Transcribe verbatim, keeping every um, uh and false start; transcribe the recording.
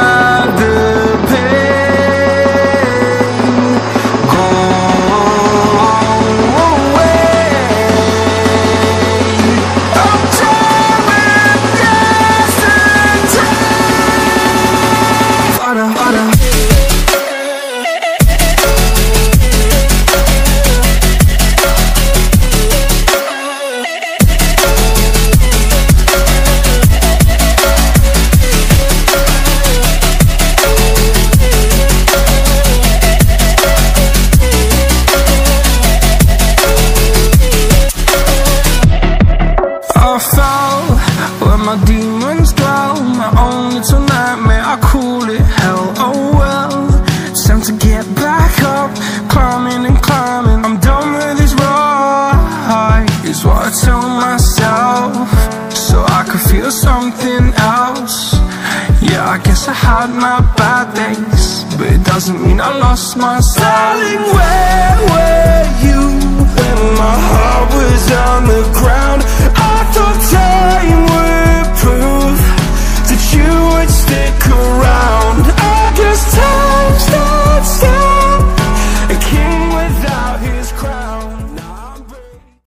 of the pain. Go away. I'm tired of yesterday. Harder, harder. My demons go, my own little nightmare, I call it hell, oh well. It's time to get back up, climbing and climbing, I'm done with this ride. It's what I tell myself, so I could feel something else. Yeah, I guess I had my bad days, but it doesn't mean I lost my styling.